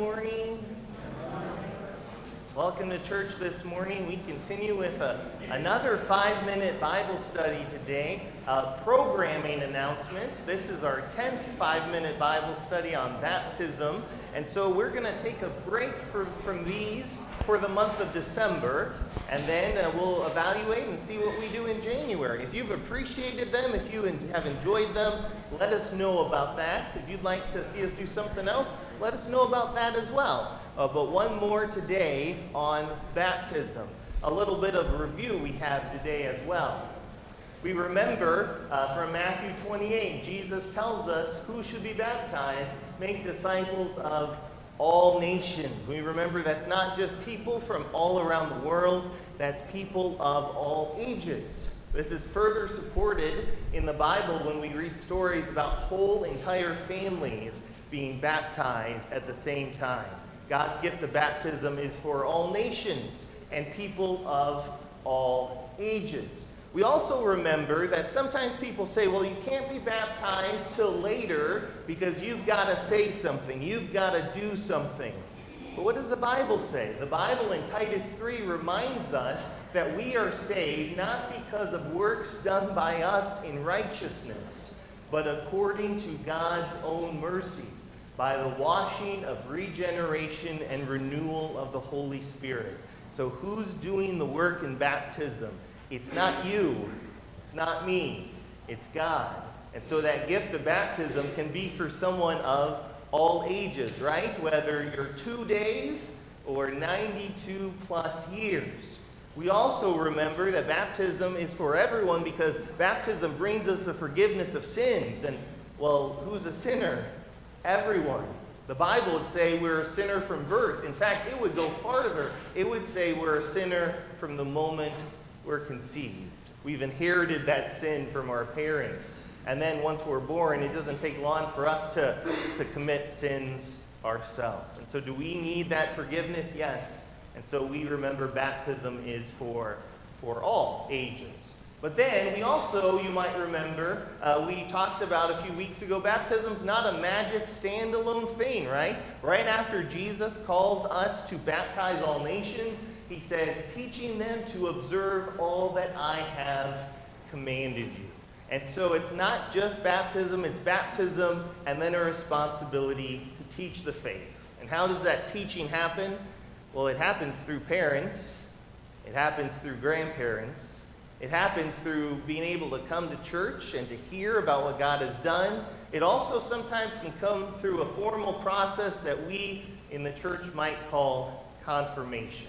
morning. Welcome to church this morning. We continue with another 5-minute Bible study today. Programming announcements. This is our 10th 5-minute Bible study on baptism. And so we're going to take a break from these for the month of December. And then we'll evaluate and see what we do in January. If you've appreciated them, if you have enjoyed them, let us know about that. If you'd like to see us do something else, let us know about that as well. But one more today on baptism. A little bit of review we have today as well. We remember from Matthew 28, Jesus tells us who should be baptized, make disciples of all nations. We remember that's not just people from all around the world, that's people of all ages. This is further supported in the Bible when we read stories about whole entire families being baptized at the same time. God's gift of baptism is for all nations and people of all ages. We also remember that sometimes people say, well, you can't be baptized till later because you've got to say something, you've got to do something. But what does the Bible say? The Bible in Titus 3 reminds us that we are saved not because of works done by us in righteousness, but according to God's own mercy, by the washing of regeneration and renewal of the Holy Spirit. So who's doing the work in baptism? It's not you, it's not me, it's God. And so that gift of baptism can be for someone of all ages, right? Whether you're 2 days or 92 plus years. We also remember that baptism is for everyone because baptism brings us the forgiveness of sins. And, well, who's a sinner? Everyone. The Bible would say we're a sinner from birth. In fact, it would go farther. It would say we're a sinner from the moment we're conceived. We've inherited that sin from our parents. And then once we're born, it doesn't take long for us to commit sins ourselves. And so do we need that forgiveness? Yes. And so we remember baptism is for all ages. But then we also, you might remember, we talked about a few weeks ago, baptism's not a magic standalone thing, right? Right after Jesus calls us to baptize all nations, he says, teaching them to observe all that I have commanded you. And so it's not just baptism, it's baptism and then a responsibility to teach the faith. And how does that teaching happen? Well, it happens through parents, it happens through grandparents, it happens through being able to come to church and to hear about what God has done. It also sometimes can come through a formal process that we in the church might call confirmation.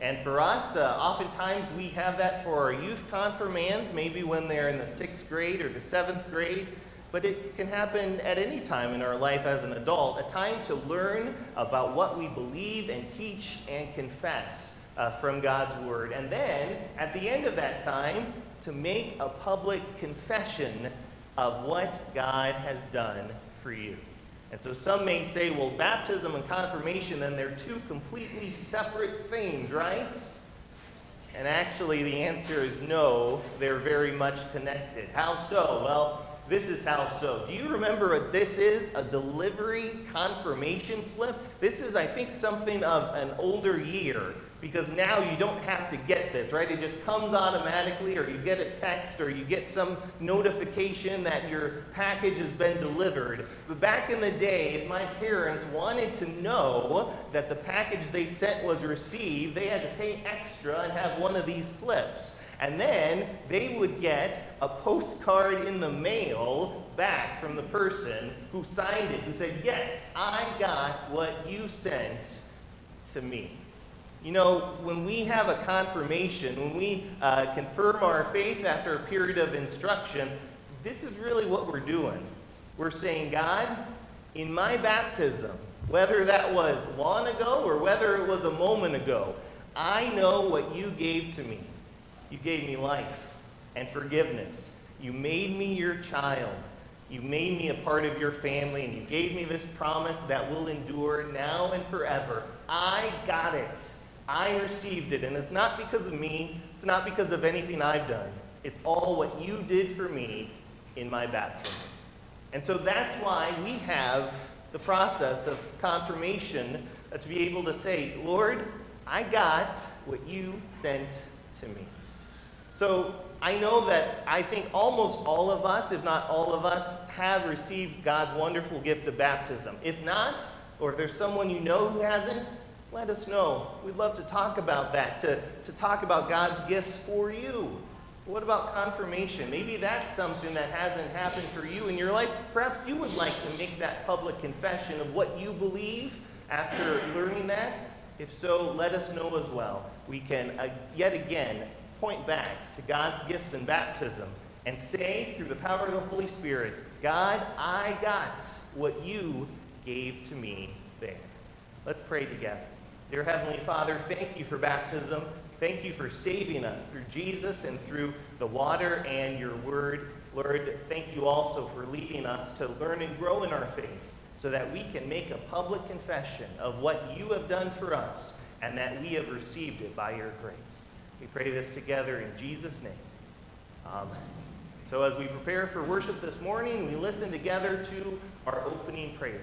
And for us, oftentimes we have that for our youth confirmands, maybe when they're in the 6th grade or the 7th grade. But it can happen at any time in our life as an adult, a time to learn about what we believe and teach and confess from God's word. And then, at the end of that time, to make a public confession of what God has done for you. And so some may say, well, baptism and confirmation, then they're two completely separate things, right? And actually, the answer is no, they're very much connected. How so? Well, this is how so. Do you remember what this is? A delivery confirmation slip? This is, I think, something of an older year, because now you don't have to get this, right? It just comes automatically, or you get a text, or you get some notification that your package has been delivered. But back in the day, if my parents wanted to know that the package they sent was received, they had to pay extra and have one of these slips. And then they would get a postcard in the mail back from the person who signed it, who said, yes, I got what you sent to me. You know, when we have a confirmation, when we confirm our faith after a period of instruction, this is really what we're doing. We're saying, God, in my baptism, whether that was long ago or whether it was a moment ago, I know what you gave to me. You gave me life and forgiveness. You made me your child. You made me a part of your family, and you gave me this promise that will endure now and forever. I got it. I received it, and it's not because of me, it's not because of anything I've done. It's all what you did for me in my baptism. And so that's why we have the process of confirmation to be able to say, Lord, I got what you sent to me. So I know that I think almost all of us, if not all of us, have received God's wonderful gift of baptism. If not, or if there's someone you know who hasn't, let us know. We'd love to talk about that, to talk about God's gifts for you. What about confirmation? Maybe that's something that hasn't happened for you in your life. Perhaps you would like to make that public confession of what you believe after learning that. If so, let us know as well. We can yet again point back to God's gifts in baptism and say through the power of the Holy Spirit, God, I got what you gave to me there. Let's pray together. Dear Heavenly Father, thank you for baptism. Thank you for saving us through Jesus and through the water and your word. Lord, thank you also for leading us to learn and grow in our faith so that we can make a public confession of what you have done for us and that we have received it by your grace. We pray this together in Jesus' name. Amen. So as we prepare for worship this morning, we listen together to our opening prayer.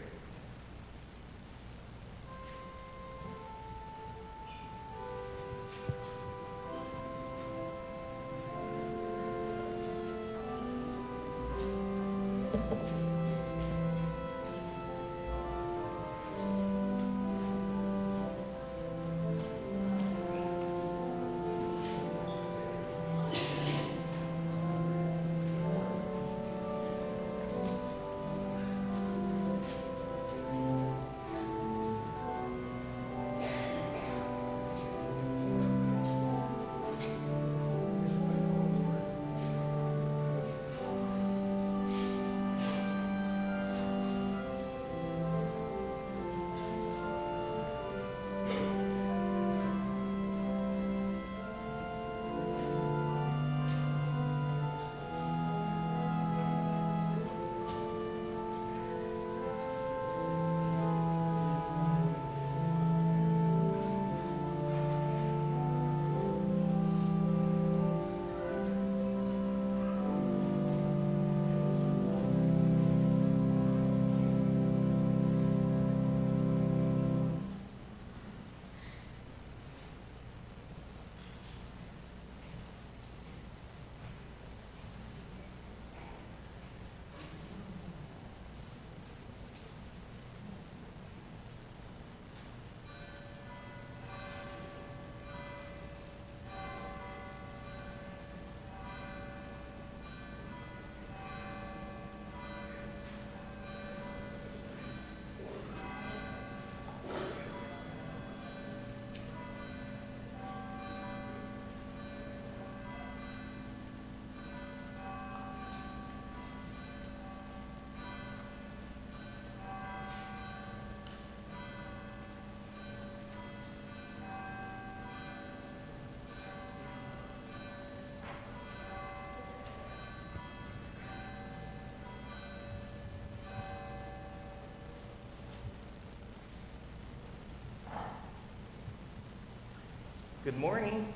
Good morning.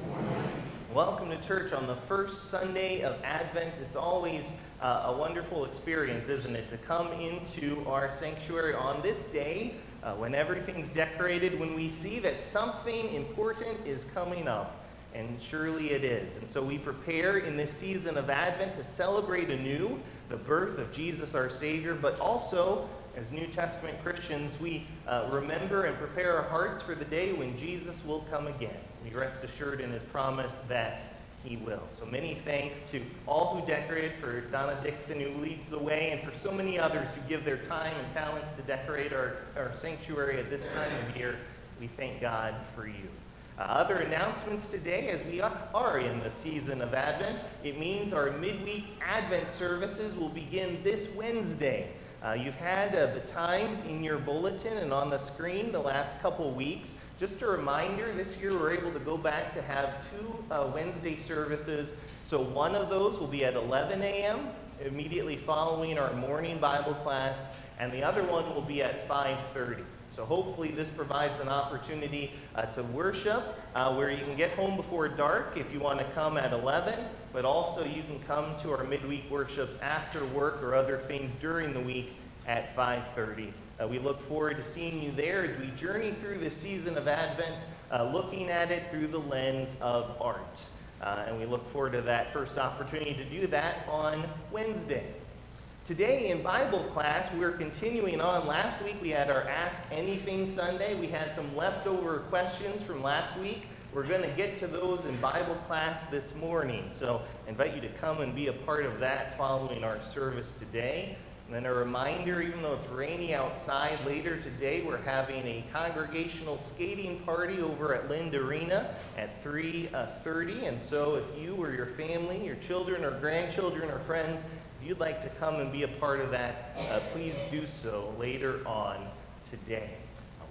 Good morning. Welcome to church on the first Sunday of Advent. It's always a wonderful experience, isn't it, to come into our sanctuary on this day when everything's decorated, when we see that something important is coming up, and surely it is. And so we prepare in this season of Advent to celebrate anew the birth of Jesus our Savior, but also as New Testament Christians, we remember and prepare our hearts for the day when Jesus will come again. We rest assured in his promise that he will. So many thanks to all who decorated, for Donna Dixon who leads the way, and for so many others who give their time and talents to decorate our sanctuary at this time of year. We thank God for you. Other announcements today, as we are in the season of Advent, it means our midweek Advent services will begin this Wednesday. You've had the times in your bulletin and on the screen the last couple weeks. Just a reminder, this year we're able to go back to have two Wednesday services. So one of those will be at 11 a.m., immediately following our morning Bible class, and the other one will be at 5:30. So hopefully this provides an opportunity to worship where you can get home before dark if you want to come at 11, but also you can come to our midweek worships after work or other things during the week at 5:30. We look forward to seeing you there as we journey through this season of Advent, looking at it through the lens of art. And we look forward to that first opportunity to do that on Wednesday. Today in Bible class, we're continuing on. Last week we had our Ask Anything Sunday. We had some leftover questions from last week. We're going to get to those in Bible class this morning. So I invite you to come and be a part of that following our service today. And then a reminder, even though it's rainy outside, later today we're having a congregational skating party over at Lind Arena at 3:30. And so if you or your family, your children or grandchildren or friends, if you'd like to come and be a part of that, please do so later on today.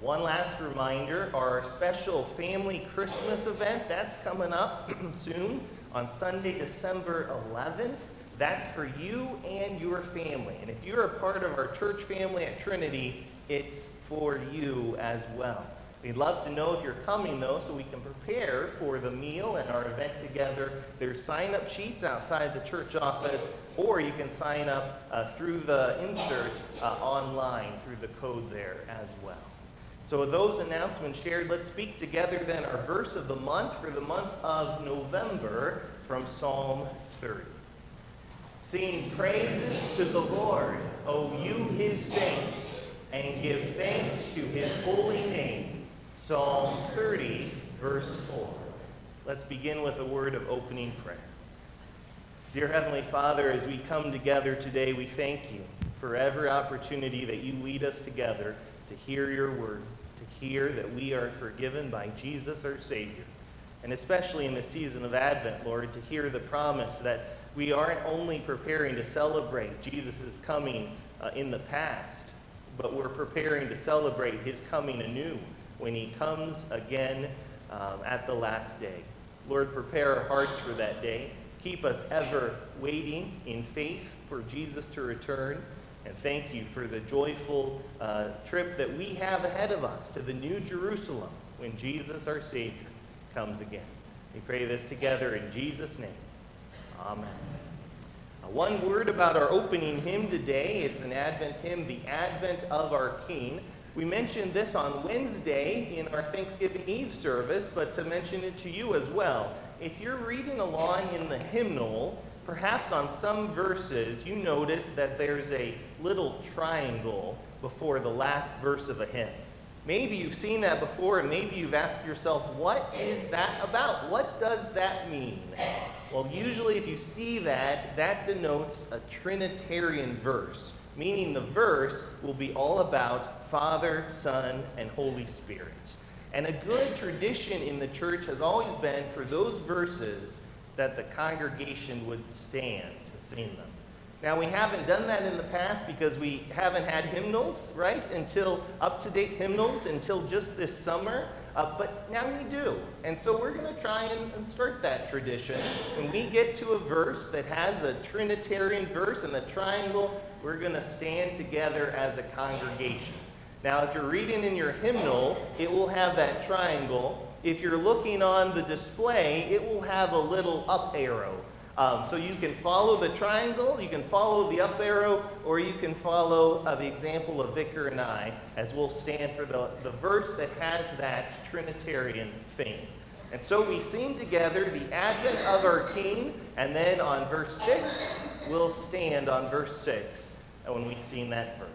One last reminder, our special family Christmas event, that's coming up soon on Sunday, December 11th. That's for you and your family. And if you're a part of our church family at Trinity, it's for you as well. We'd love to know if you're coming, though, so we can prepare for the meal and our event together. There's sign-up sheets outside the church office, or you can sign up through the insert online through the code there as well. So with those announcements shared, let's speak together then our verse of the month for the month of November from Psalm 30. Sing praises to the Lord, O you his saints, and give thanks to his holy name. Psalm 30, verse 4. Let's begin with a word of opening prayer. Dear Heavenly Father, as we come together today, we thank you for every opportunity that you lead us together to hear your word, to hear that we are forgiven by Jesus our Savior. And especially in the season of Advent, Lord, to hear the promise that we aren't only preparing to celebrate Jesus' coming in the past, but we're preparing to celebrate his coming anew when he comes again at the last day. Lord, prepare our hearts for that day. Keep us ever waiting in faith for Jesus to return. And thank you for the joyful trip that we have ahead of us to the New Jerusalem when Jesus, our Savior, comes again. We pray this together in Jesus' name. Amen. One word about our opening hymn today. It's an Advent hymn, The Advent of Our King. We mentioned this on Wednesday in our Thanksgiving Eve service, but to mention it to you as well. If you're reading along in the hymnal, perhaps on some verses you notice that there's a little triangle before the last verse of a hymn. Maybe you've seen that before, and maybe you've asked yourself, what is that about? What does that mean? Well, usually if you see that, that denotes a Trinitarian verse, meaning the verse will be all about Father, Son, and Holy Spirit. And a good tradition in the church has always been for those verses that the congregation would stand to sing them. Now, we haven't done that in the past because we haven't had hymnals, right? Until up-to-date hymnals, until just this summer. But now we do. And so we're going to try and start that tradition. When we get to a verse that has a Trinitarian verse and the triangle, we're going to stand together as a congregation. Now, if you're reading in your hymnal, it will have that triangle. If you're looking on the display, it will have a little up arrow. So you can follow the triangle, you can follow the up arrow, or you can follow the example of Vicar and I, as we'll stand for the verse that has that Trinitarian theme. And so we sing together the Advent of our King, and then on verse 6, we'll stand on verse 6 when we sing that verse.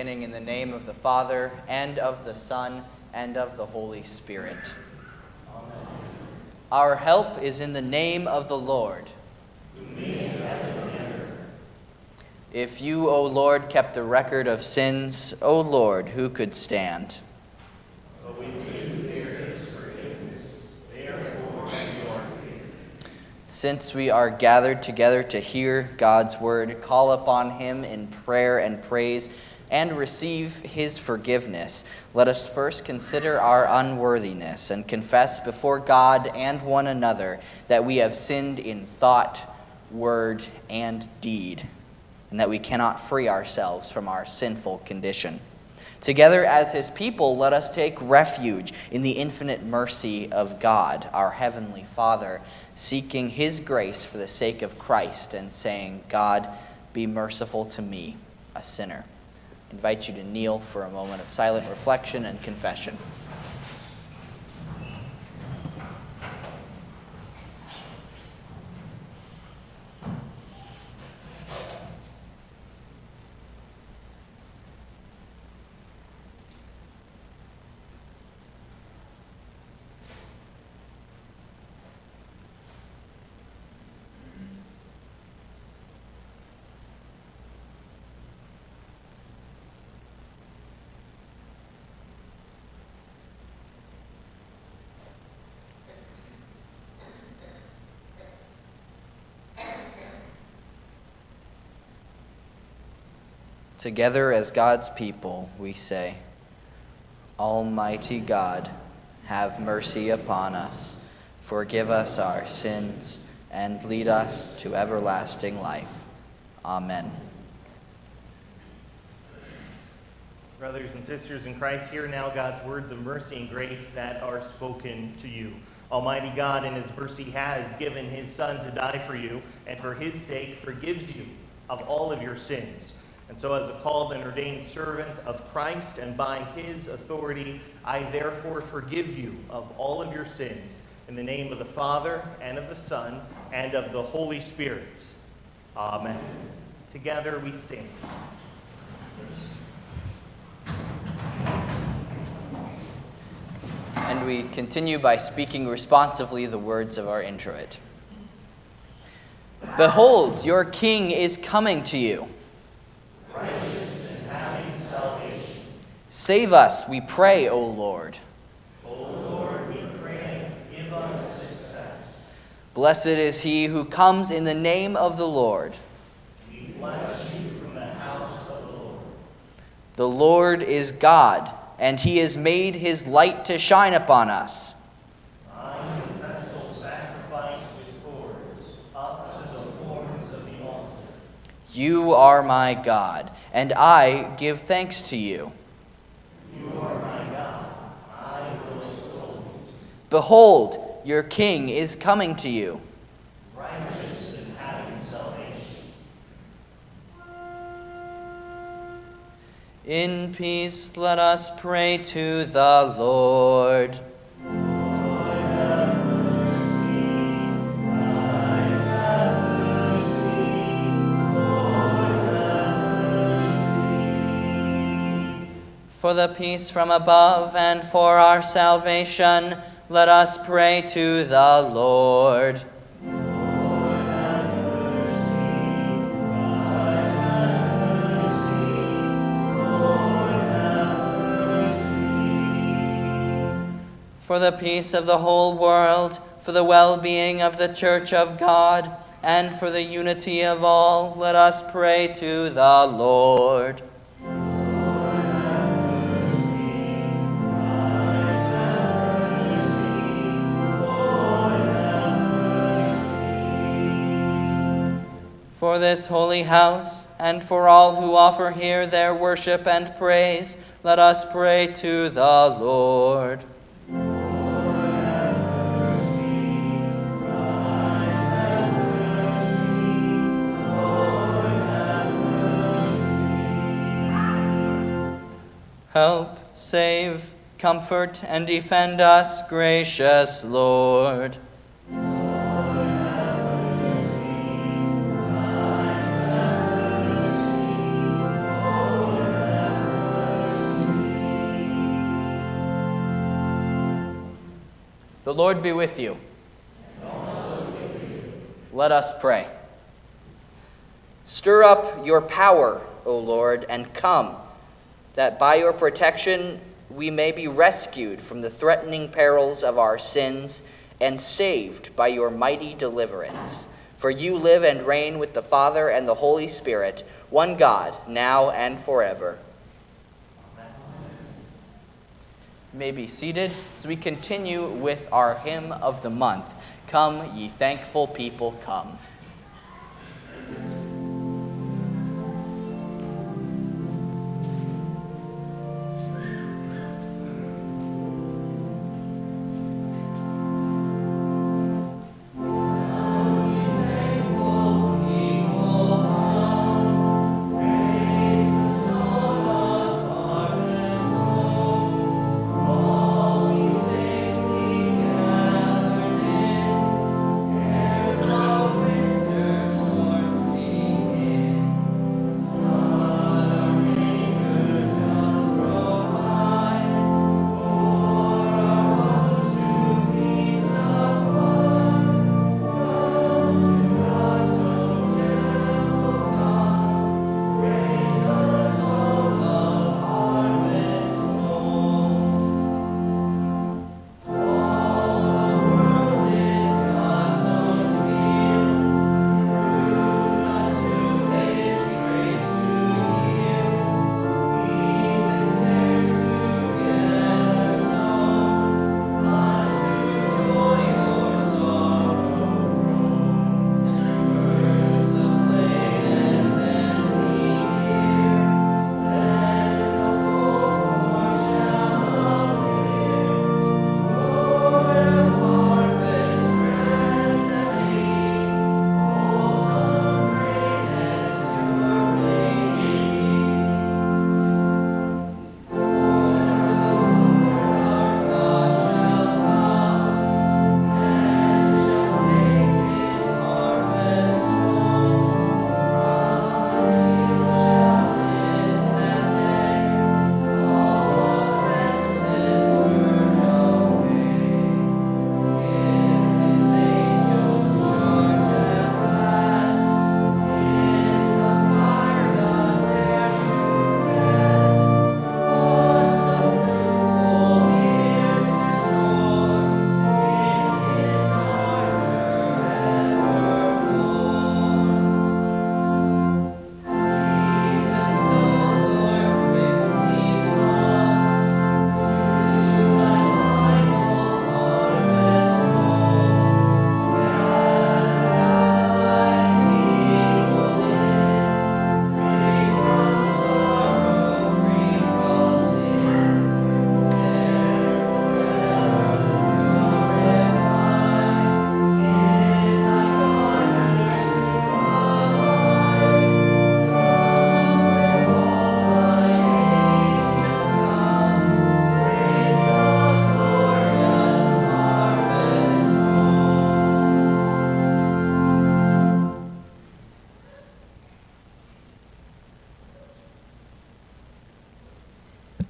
beginning, in the name of the Father, and of the Son, and of the Holy Spirit. Amen. Our help is in the name of the Lord. If you, O Lord, kept the record of sins, O Lord, who could stand? But we do hear his forgiveness, therefore endure fear. Since we are gathered together to hear God's word, call upon him in prayer and praise and receive his forgiveness. Let us first consider our unworthiness and confess before God and one another that we have sinned in thought, word, and deed, and that we cannot free ourselves from our sinful condition. Together as his people, let us take refuge in the infinite mercy of God, our heavenly Father, seeking his grace for the sake of Christ and saying, God, be merciful to me, a sinner. I invite you to kneel for a moment of silent reflection and confession. Together as God's people, we say, Almighty God, have mercy upon us, forgive us our sins, and lead us to everlasting life. Amen. Brothers and sisters in Christ, hear now God's words of mercy and grace that are spoken to you. Almighty God in his mercy has given his Son to die for you, and for his sake forgives you of all of your sins. And so as a called and ordained servant of Christ and by his authority, I therefore forgive you of all of your sins in the name of the Father and of the Son and of the Holy Spirit. Amen. Together we stand. And we continue by speaking responsively the words of our introit. Behold, your King is coming to you. Righteous and having salvation. Save us, we pray, O Lord. O Lord, we pray, give us success. Blessed is he who comes in the name of the Lord. We bless you from the house of the Lord. The Lord is God, and he has made his light to shine upon us. I vessel sacrifice with cords, up to the horns of the altar. You are my God, and I give thanks to you. You are my God, I will extol you. Behold, your King is coming to you. Righteous and having salvation. In peace let us pray to the Lord. For the peace from above and for our salvation, let us pray to the Lord. Lord, have mercy. Christ, have mercy. Lord, have mercy. For the peace of the whole world, for the well-being of the Church of God, and for the unity of all, let us pray to the Lord. For this holy house, and for all who offer here their worship and praise, let us pray to the Lord. Lord, have mercy. Christ, have mercy. Lord, have mercy. Help, save, comfort, and defend us, gracious Lord. The Lord be with you. And also with you. Let us pray. Stir up your power, O Lord, and come, that by your protection we may be rescued from the threatening perils of our sins and saved by your mighty deliverance. For you live and reign with the Father and the Holy Spirit, one God, now and forever. Amen. You may be seated as we continue with our hymn of the month, Come, Ye Thankful People, Come.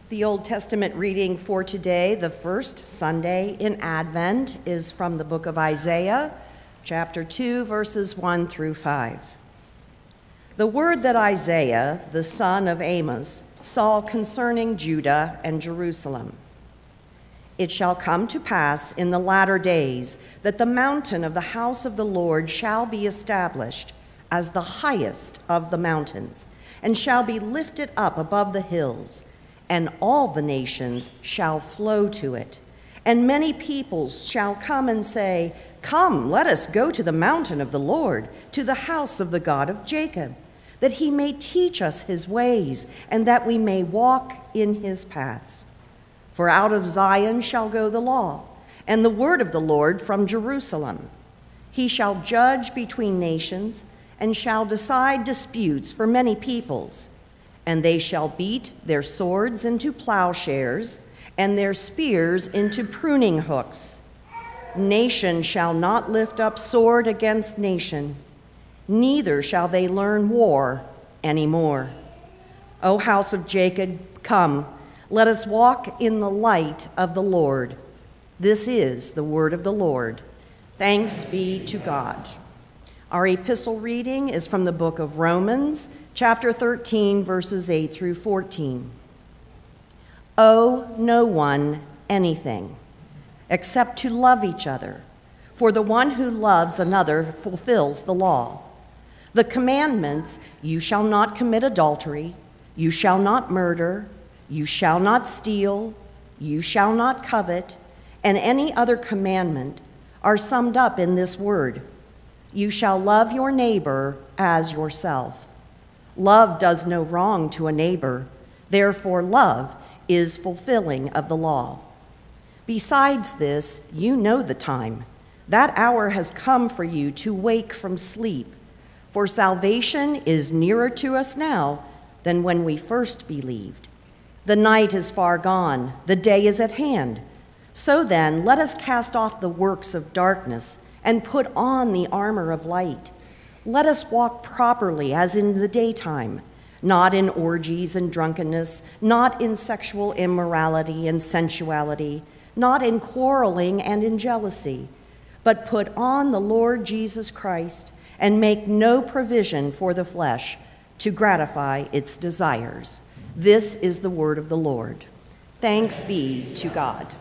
The Old Testament reading for today, the first Sunday in Advent, is from the book of Isaiah, chapter 2, verses 1 through 5. The word that Isaiah, the son of Amos, saw concerning Judah and Jerusalem. It shall come to pass in the latter days that the mountain of the house of the Lord shall be established as the highest of the mountains, and shall be lifted up above the hills, and all the nations shall flow to it. And many peoples shall come and say, Come, let us go to the mountain of the Lord, to the house of the God of Jacob, that he may teach us his ways, and that we may walk in his paths. For out of Zion shall go the law, and the word of the Lord from Jerusalem. He shall judge between nations, and shall decide disputes for many peoples. And they shall beat their swords into plowshares, and their spears into pruning hooks. Nation shall not lift up sword against nation, neither shall they learn war any more. O house of Jacob, come, let us walk in the light of the Lord. This is the word of the Lord. Thanks be to God. Our epistle reading is from the book of Romans, chapter 13, verses 8 through 14. Owe no one anything except to love each other, for the one who loves another fulfills the law. The commandments, you shall not commit adultery, you shall not murder, you shall not steal, you shall not covet, and any other commandment are summed up in this word: you shall love your neighbor as yourself. Love does no wrong to a neighbor, therefore love is fulfilling of the law. Besides this, you know the time. That hour has come for you to wake from sleep, for salvation is nearer to us now than when we first believed. The night is far gone, the day is at hand. So then, let us cast off the works of darkness and put on the armor of light. Let us walk properly as in the daytime, not in orgies and drunkenness, not in sexual immorality and sensuality, not in quarreling and in jealousy, but put on the Lord Jesus Christ and make no provision for the flesh to gratify its desires. This is the word of the Lord. Thanks be to God.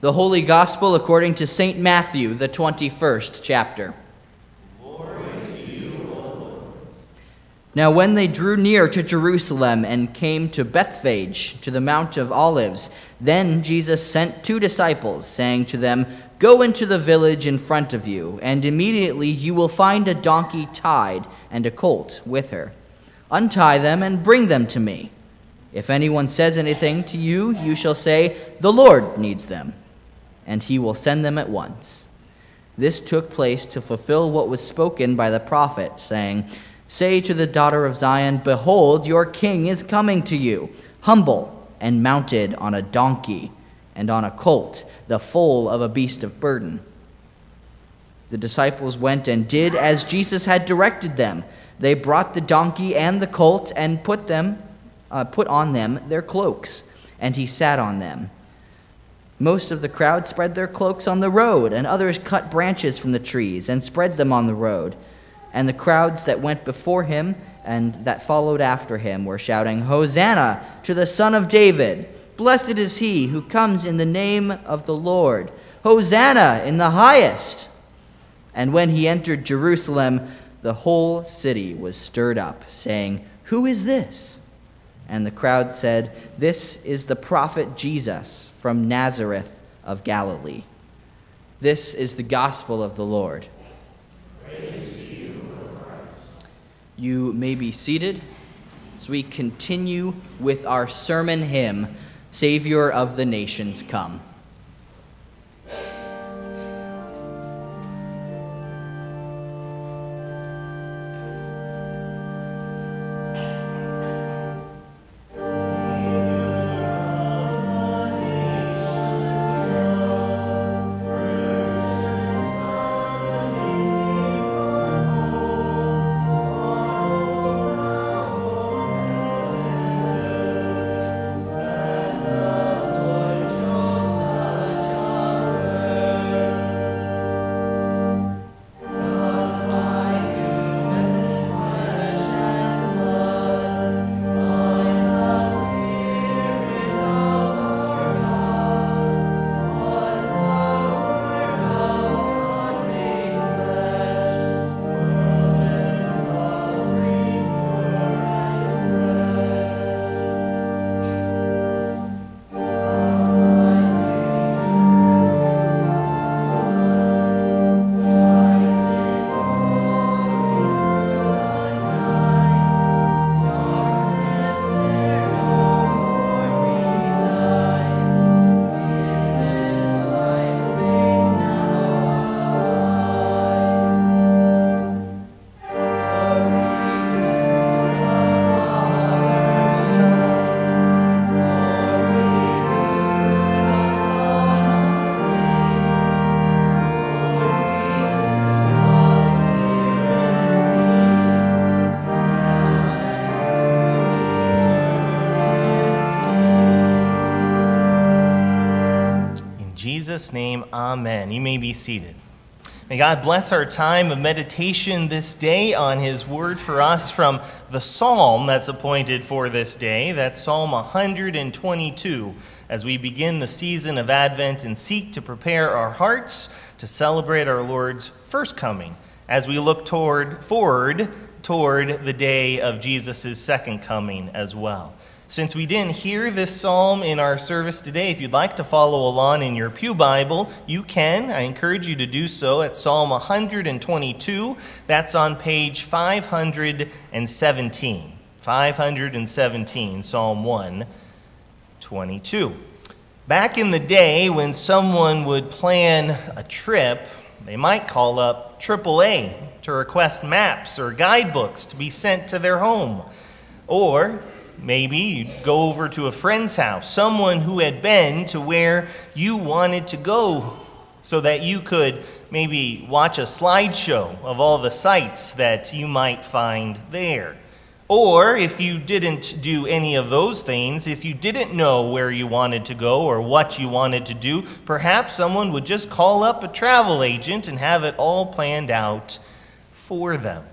The Holy Gospel according to St. Matthew, the 21st chapter. Glory to you, O Lord. Now when they drew near to Jerusalem and came to Bethphage, to the Mount of Olives, then Jesus sent two disciples, saying to them, "Go into the village in front of you, and immediately you will find a donkey tied and a colt with her. Untie them and bring them to me. If anyone says anything to you, you shall say, 'The Lord needs them,' and he will send them at once." This took place to fulfill what was spoken by the prophet, saying, "Say to the daughter of Zion, 'Behold, your king is coming to you, humble and mounted on a donkey, and on a colt, the foal of a beast of burden.'" The disciples went and did as Jesus had directed them. They brought the donkey and the colt and put on them their cloaks, and he sat on them. Most of the crowd spread their cloaks on the road, and others cut branches from the trees and spread them on the road. And the crowds that went before him and that followed after him were shouting, "Hosanna to the Son of David! Blessed is he who comes in the name of the Lord! Hosanna in the highest!" And when he entered Jerusalem, the whole city was stirred up, saying, "Who is this?" And the crowd said, "This is the prophet Jesus from Nazareth of Galilee." This is the gospel of the Lord. Praise to you, O Christ. You may be seated as we continue with our sermon hymn, "Savior of the Nations Come." Jesus' name, amen. You may be seated. May God bless our time of meditation this day on his word for us from the psalm that's appointed for this day. That's Psalm 122, as we begin the season of Advent and seek to prepare our hearts to celebrate our Lord's first coming as we look forward toward the day of Jesus' second coming as well. Since we didn't hear this psalm in our service today, if you'd like to follow along in your pew Bible, you can. I encourage you to do so at Psalm 122. That's on page 517. 517, Psalm 122. Back in the day when someone would plan a trip, they might call up AAA to request maps or guidebooks to be sent to their home. Or maybe you'd go over to a friend's house, someone who had been to where you wanted to go, so that you could maybe watch a slideshow of all the sights that you might find there. Or if you didn't do any of those things, if you didn't know where you wanted to go or what you wanted to do, perhaps someone would just call up a travel agent and have it all planned out for them.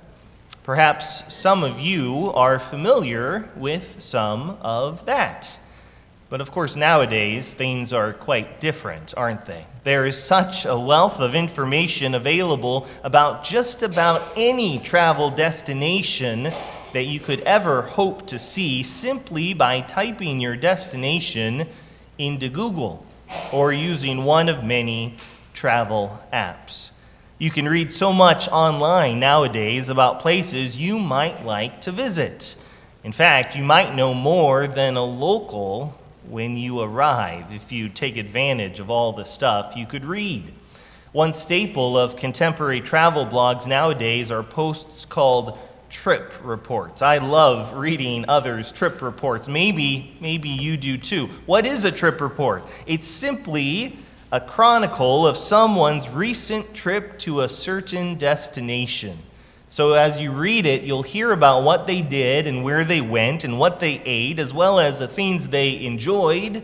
Perhaps some of you are familiar with some of that. But of course, nowadays, things are quite different, aren't they? There is such a wealth of information available about just about any travel destination that you could ever hope to see simply by typing your destination into Google or using one of many travel apps. You can read so much online nowadays about places you might like to visit. In fact, you might know more than a local when you arrive if you take advantage of all the stuff you could read. One staple of contemporary travel blogs nowadays are posts called trip reports. I love reading others' trip reports. Maybe you do too. What is a trip report? It's simply a chronicle of someone's recent trip to a certain destination. So as you read it, you'll hear about what they did and where they went and what they ate, as well as the things they enjoyed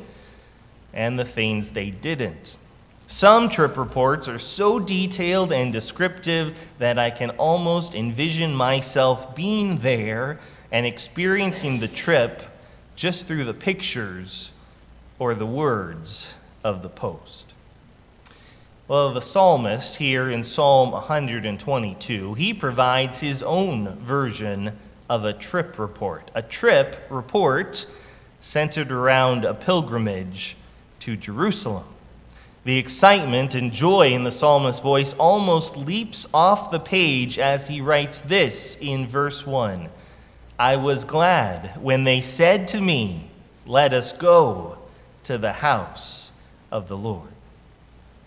and the things they didn't. Some trip reports are so detailed and descriptive that I can almost envision myself being there and experiencing the trip just through the pictures or the words of the post. Well, the psalmist here in Psalm 122, he provides his own version of a trip report. A trip report centered around a pilgrimage to Jerusalem. The excitement and joy in the psalmist's voice almost leaps off the page as he writes this in verse 1. I was glad when they said to me, "Let us go to the house of the Lord."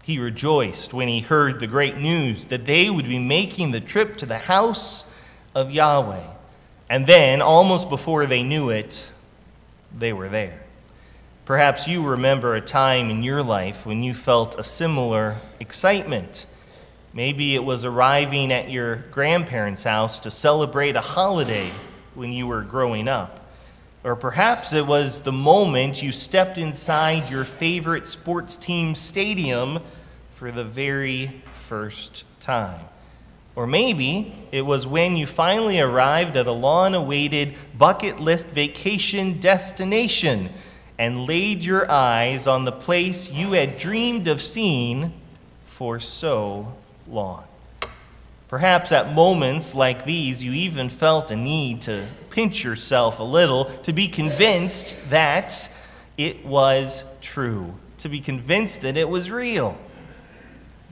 He rejoiced when he heard the great news that they would be making the trip to the house of Yahweh. And then, almost before they knew it, they were there. Perhaps you remember a time in your life when you felt a similar excitement. Maybe it was arriving at your grandparents' house to celebrate a holiday when you were growing up. Or perhaps it was the moment you stepped inside your favorite sports team stadium for the very first time. Or maybe it was when you finally arrived at a long-awaited bucket list vacation destination and laid your eyes on the place you had dreamed of seeing for so long. Perhaps at moments like these, you even felt a need to pinch yourself a little, to be convinced that it was true, to be convinced that it was real.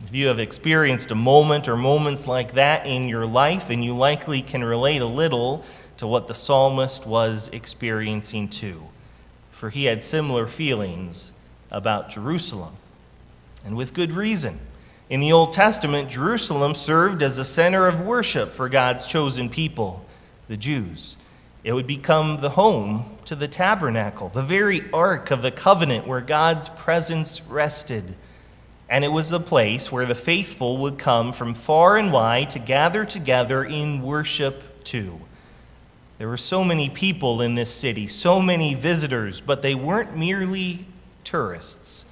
If you have experienced a moment or moments like that in your life, then you likely can relate a little to what the psalmist was experiencing too, for he had similar feelings about Jerusalem, and with good reason. In the Old Testament, Jerusalem served as a center of worship for God's chosen people, the Jews. It would become the home to the tabernacle, the very Ark of the Covenant where God's presence rested. And it was the place where the faithful would come from far and wide to gather together in worship too. There were so many people in this city, so many visitors, but they weren't merely tourists.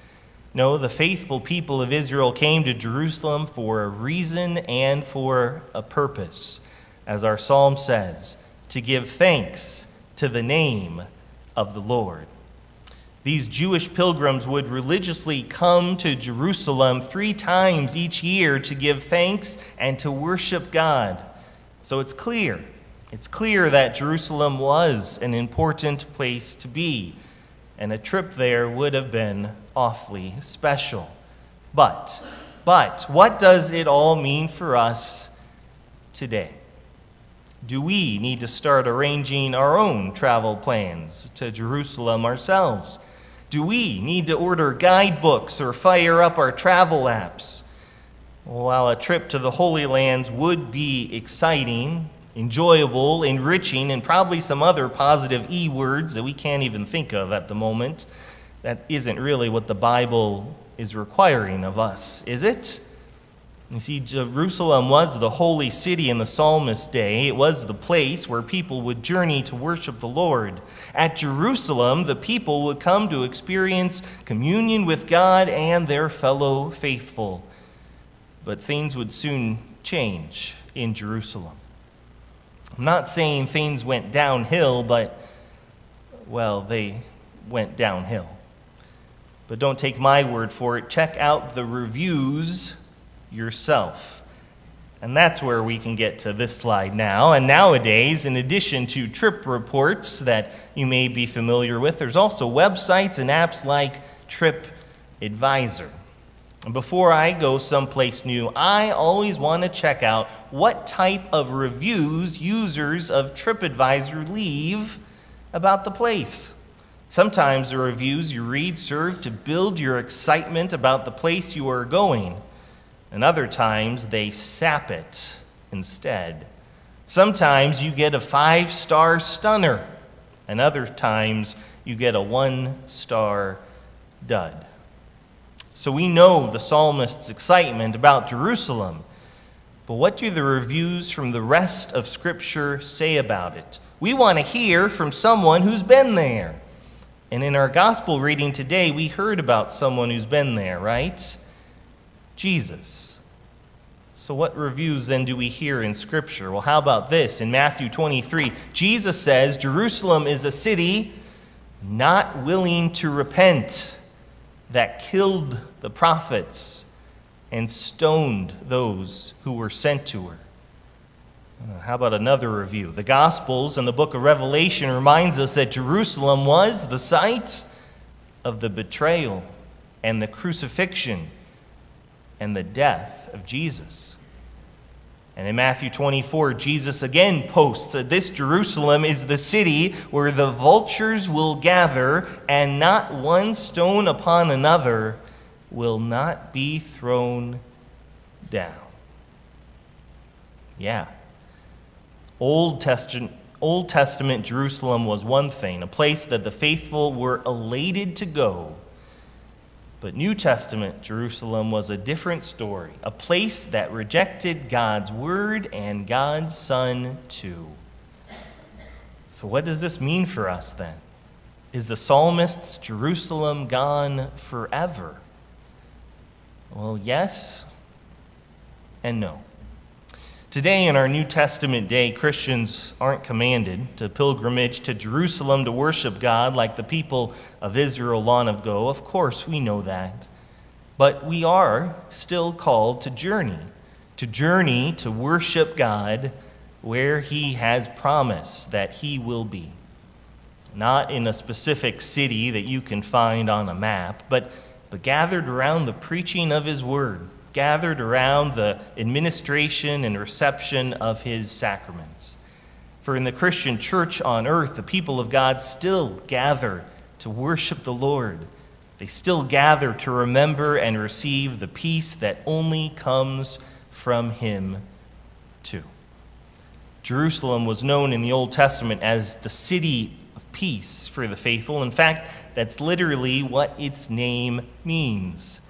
No, the faithful people of Israel came to Jerusalem for a reason and for a purpose, as our psalm says, to give thanks to the name of the Lord. These Jewish pilgrims would religiously come to Jerusalem 3 times each year to give thanks and to worship God. So it's clear that Jerusalem was an important place to be, and a trip there would have been awfully special. But what does it all mean for us today? Do we need to start arranging our own travel plans to Jerusalem ourselves? Do we need to order guidebooks or fire up our travel apps? While a trip to the Holy Lands would be exciting, enjoyable, enriching, and probably some other positive E-words that we can't even think of at the moment, that isn't really what the Bible is requiring of us, is it? You see, Jerusalem was the holy city in the psalmist's day. It was the place where people would journey to worship the Lord. At Jerusalem, the people would come to experience communion with God and their fellow faithful. But things would soon change in Jerusalem. I'm not saying things went downhill, but, well, they went downhill. But don't take my word for it. Check out the reviews yourself. And that's where we can get to this slide now. And nowadays, in addition to trip reports that you may be familiar with, there's also websites and apps like TripAdvisor. And before I go someplace new, I always want to check out what type of reviews users of TripAdvisor leave about the place. Sometimes the reviews you read serve to build your excitement about the place you are going. And other times, they sap it instead. Sometimes you get a 5-star stunner, and other times you get a 1-star dud. So we know the psalmist's excitement about Jerusalem, but what do the reviews from the rest of Scripture say about it? We want to hear from someone who's been there. And in our gospel reading today, we heard about someone who's been there, right? Jesus. So what reviews then do we hear in Scripture? Well, how about this? In Matthew 23, Jesus says, Jerusalem is a city not willing to repent, that killed the prophets and stoned those who were sent to her. How about another review? The Gospels and the book of Revelation reminds us that Jerusalem was the site of the betrayal and the crucifixion and the death of Jesus. And in Matthew 24, Jesus again posts that this Jerusalem is the city where the vultures will gather, and not one stone upon another will not be thrown down. Yeah. Old Testament Jerusalem was one thing, a place that the faithful were elated to go. But New Testament Jerusalem was a different story, a place that rejected God's word and God's son too. So what does this mean for us then? Is the psalmist's Jerusalem gone forever? Well, yes and no. Today in our New Testament day, Christians aren't commanded to pilgrimage to Jerusalem to worship God like the people of Israel long ago. Of course, we know that. But we are still called to journey to worship God where he has promised that he will be. Not in a specific city that you can find on a map, but gathered around the preaching of his word, gathered around the administration and reception of his sacraments. For in the Christian church on earth, the people of God still gather to worship the Lord. They still gather to remember and receive the peace that only comes from him too. Jerusalem was known in the Old Testament as the city of peace for the faithful. In fact, that's literally what its name means.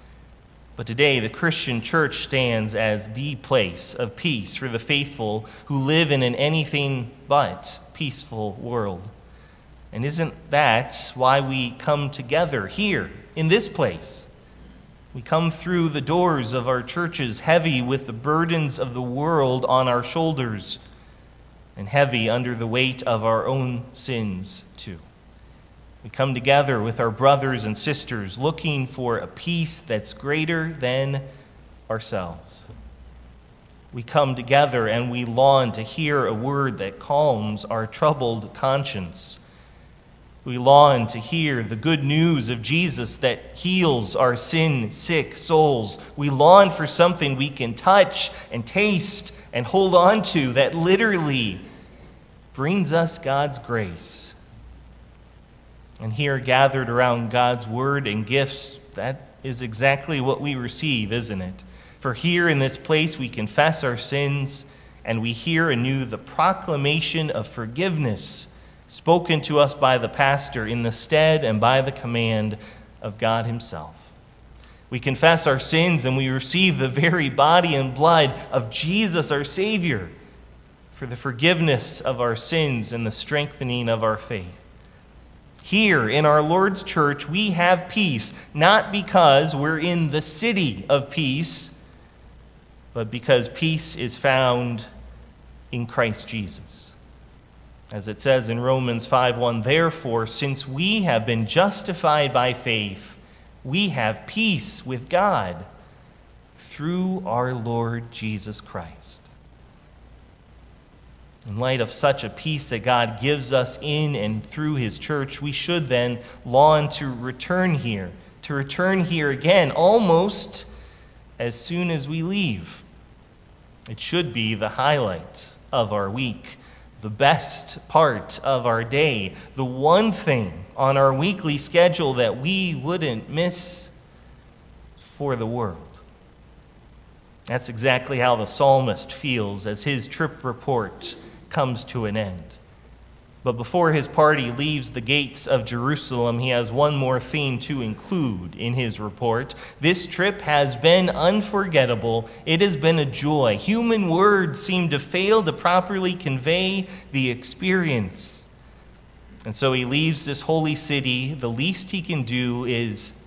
But today, the Christian church stands as the place of peace for the faithful who live in an anything but peaceful world. And isn't that why we come together here in this place? We come through the doors of our churches heavy with the burdens of the world on our shoulders and heavy under the weight of our own sins too. We come together with our brothers and sisters looking for a peace that's greater than ourselves. We come together and we long to hear a word that calms our troubled conscience. We long to hear the good news of Jesus that heals our sin-sick souls. We long for something we can touch and taste and hold on to that literally brings us God's grace. And here, gathered around God's word and gifts, that is exactly what we receive, isn't it? For here in this place we confess our sins and we hear anew the proclamation of forgiveness spoken to us by the pastor in the stead and by the command of God himself. We confess our sins and we receive the very body and blood of Jesus our Savior for the forgiveness of our sins and the strengthening of our faith. Here in our Lord's church, we have peace, not because we're in the city of peace, but because peace is found in Christ Jesus. As it says in Romans 5:1, therefore, since we have been justified by faith, we have peace with God through our Lord Jesus Christ. In light of such a peace that God gives us in and through his church, we should then long to return here again almost as soon as we leave. It should be the highlight of our week, the best part of our day, the one thing on our weekly schedule that we wouldn't miss for the world. That's exactly how the psalmist feels as his trip report comes to an end. But before his party leaves the gates of Jerusalem, he has one more theme to include in his report. This trip has been unforgettable. It has been a joy. Human words seem to fail to properly convey the experience. And so he leaves this holy city. The least he can do is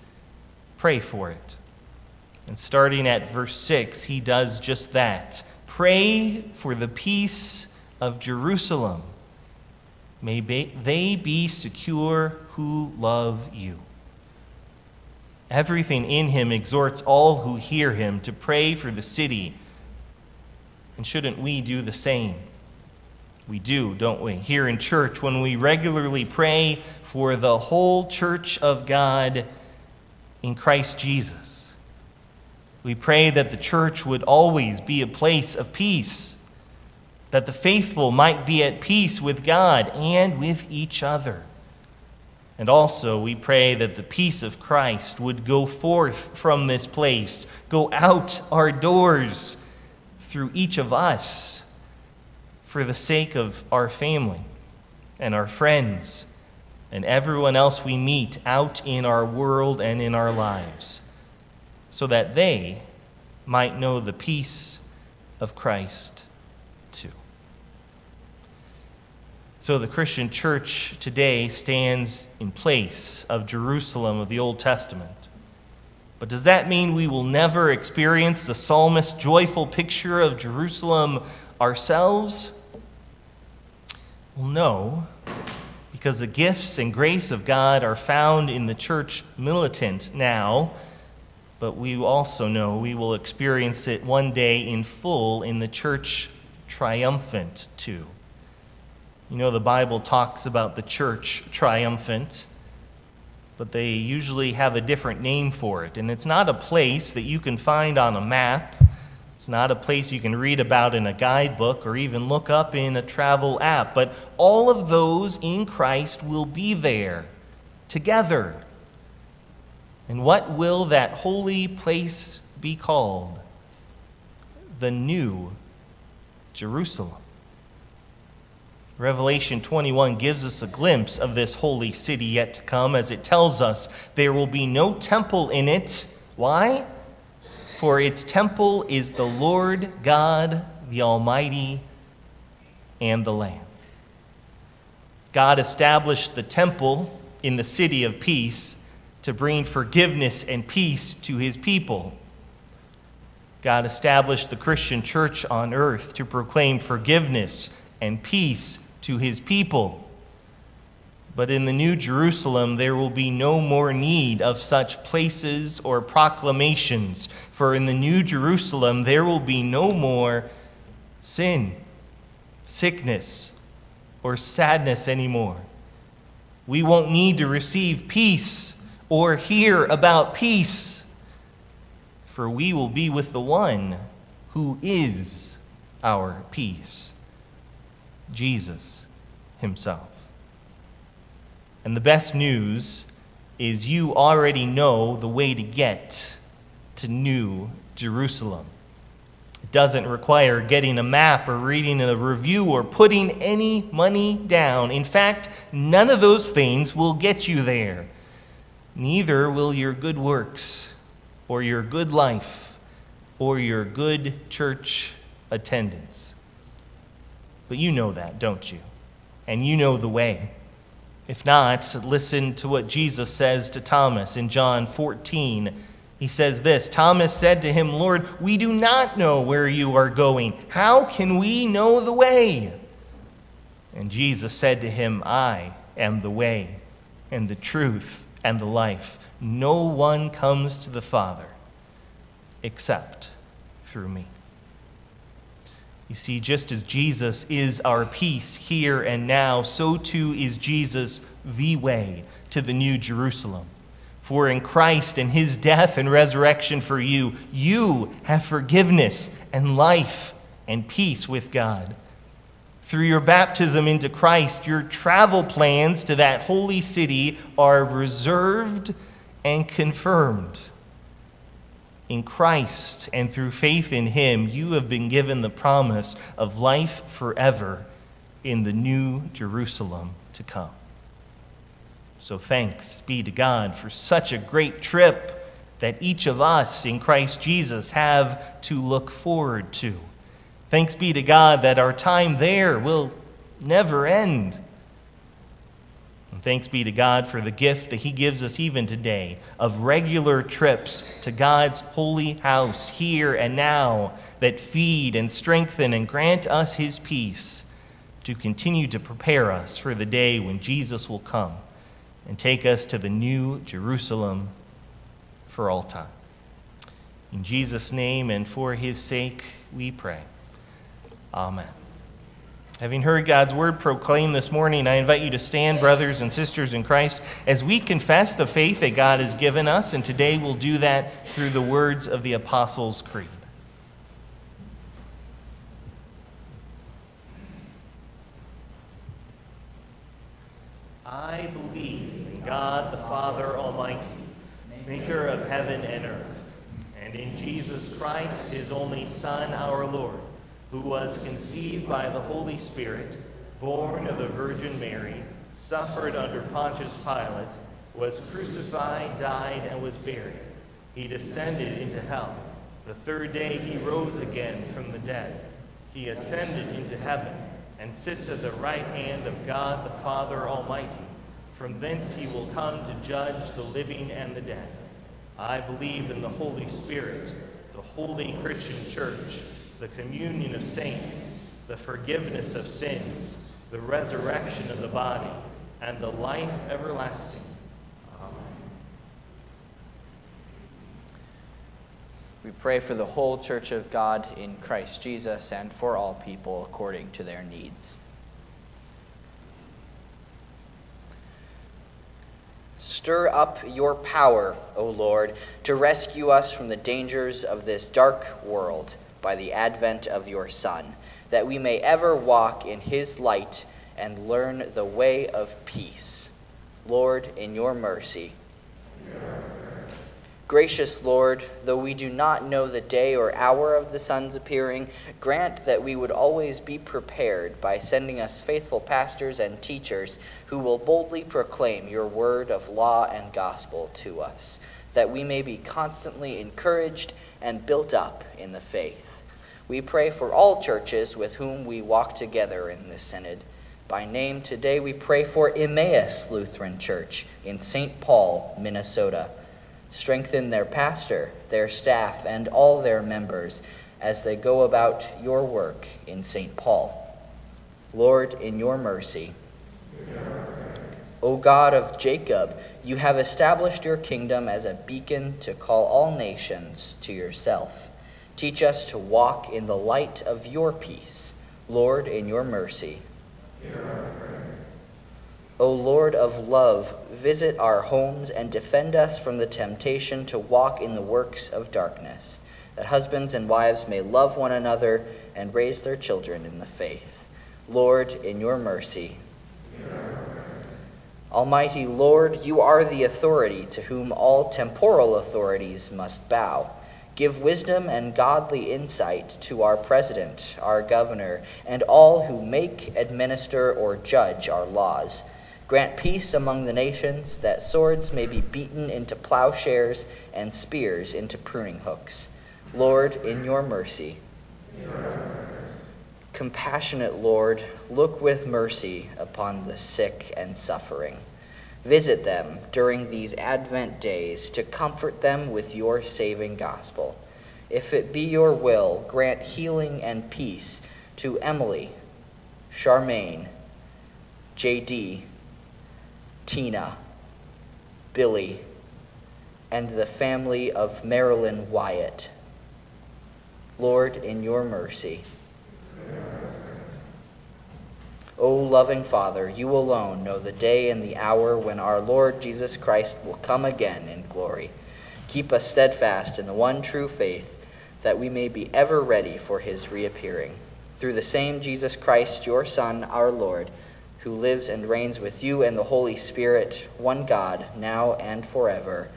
pray for it. And starting at verse 6, he does just that. Pray for the peace of Jerusalem. May they be secure who love you. Everything in him exhorts all who hear him to pray for the city. And shouldn't we do the same? We do, don't we? Here in church, when we regularly pray for the whole church of God in Christ Jesus. We pray that the church would always be a place of peace, that the faithful might be at peace with God and with each other. And also we pray that the peace of Christ would go forth from this place, go out our doors through each of us for the sake of our family and our friends and everyone else we meet out in our world and in our lives, so that they might know the peace of Christ too. So the Christian church today stands in place of Jerusalem of the Old Testament. But does that mean we will never experience the psalmist's joyful picture of Jerusalem ourselves? Well, no, because the gifts and grace of God are found in the church militant now, but we also know we will experience it one day in full in the church triumphant too. You know, the Bible talks about the church triumphant, but they usually have a different name for it. And it's not a place that you can find on a map. It's not a place you can read about in a guidebook or even look up in a travel app. But all of those in Christ will be there together. And what will that holy place be called? The New Jerusalem. Revelation 21 gives us a glimpse of this holy city yet to come as it tells us there will be no temple in it. Why? For its temple is the Lord God, the Almighty, and the Lamb. God established the temple in the city of peace to bring forgiveness and peace to his people. God established the Christian church on earth to proclaim forgiveness and peace to his people. But in the New Jerusalem, there will be no more need of such places or proclamations, for in the New Jerusalem, there will be no more sin, sickness, or sadness anymore. We won't need to receive peace or hear about peace, for we will be with the one who is our peace, Jesus himself. And the best news is you already know the way to get to New Jerusalem. It doesn't require getting a map or reading a review or putting any money down. In fact, none of those things will get you there. Neither will your good works or your good life or your good church attendance. But you know that, don't you? And you know the way. If not, listen to what Jesus says to Thomas in John 14. He says this, Thomas said to him, Lord, we do not know where you are going. How can we know the way? And Jesus said to him, I am the way and the truth and the life. No one comes to the Father except through me. You see, just as Jesus is our peace here and now, so too is Jesus the way to the New Jerusalem. For in Christ and his death and resurrection for you, you have forgiveness and life and peace with God. Through your baptism into Christ, your travel plans to that holy city are reserved and confirmed. In Christ and through faith in him, you have been given the promise of life forever in the New Jerusalem to come. So thanks be to God for such a great trip that each of us in Christ Jesus have to look forward to. Thanks be to God that our time there will never end. And thanks be to God for the gift that he gives us even today of regular trips to God's holy house here and now that feed and strengthen and grant us his peace to continue to prepare us for the day when Jesus will come and take us to the New Jerusalem for all time. In Jesus' name and for his sake, we pray. Amen. Having heard God's word proclaimed this morning, I invite you to stand, brothers and sisters in Christ, as we confess the faith that God has given us, and today we'll do that through the words of the Apostles' Creed. I believe in God the Father Almighty, maker of heaven and earth, and in Jesus Christ, his only Son, our Lord, who was conceived by the Holy Spirit, born of the Virgin Mary, suffered under Pontius Pilate, was crucified, died, and was buried. He descended into hell. The third day he rose again from the dead. He ascended into heaven and sits at the right hand of God the Father Almighty. From thence he will come to judge the living and the dead. I believe in the Holy Spirit, the holy Christian church, the communion of saints, the forgiveness of sins, the resurrection of the body, and the life everlasting. Amen. We pray for the whole Church of God in Christ Jesus and for all people according to their needs. Stir up your power, O Lord, to rescue us from the dangers of this dark world by the advent of your Son, that we may ever walk in his light and learn the way of peace. Lord, in your mercy. Amen. Gracious Lord, though we do not know the day or hour of the Son's appearing, grant that we would always be prepared by sending us faithful pastors and teachers who will boldly proclaim your word of law and gospel to us, that we may be constantly encouraged and built up in the faith. We pray for all churches with whom we walk together in this synod, by name. Today we pray for Emmaus Lutheran Church in St. Paul, Minnesota. Strengthen their pastor, their staff, and all their members as they go about your work in St. Paul. Lord, in your mercy. O God of Jacob, you have established your kingdom as a beacon to call all nations to yourself. Teach us to walk in the light of your peace. Lord, in your mercy. O Lord of love, visit our homes and defend us from the temptation to walk in the works of darkness, that husbands and wives may love one another and raise their children in the faith. Lord, in your mercy. Almighty Lord, you are the authority to whom all temporal authorities must bow. Give wisdom and godly insight to our president, our governor, and all who make, administer, or judge our laws. Grant peace among the nations, that swords may be beaten into plowshares and spears into pruning hooks. Lord, in your mercy. Compassionate Lord, look with mercy upon the sick and suffering. Visit them during these Advent days to comfort them with your saving gospel. If it be your will, grant healing and peace to Emily, Charmaine, J.D., Tina, Billy, and the family of Marilyn Wyatt. Lord, in your mercy. O loving Father, you alone know the day and the hour when our Lord Jesus Christ will come again in glory. Keep us steadfast in the one true faith, that we may be ever ready for his reappearing. Through the same Jesus Christ, your Son, our Lord, who lives and reigns with you and the Holy Spirit, one God, now and forever.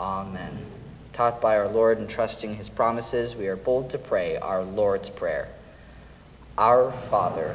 Amen. Taught by our Lord and trusting his promises, we are bold to pray our Lord's Prayer. Our Father,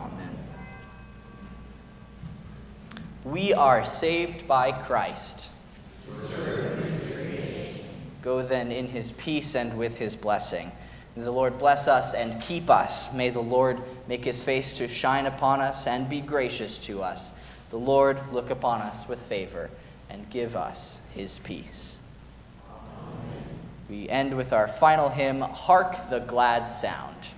Amen. We are saved by Christ. Go then in his peace and with his blessing. May the Lord bless us and keep us. May the Lord make his face to shine upon us and be gracious to us. The Lord look upon us with favor and give us his peace. Amen. We end with our final hymn, Hark the Glad Sound.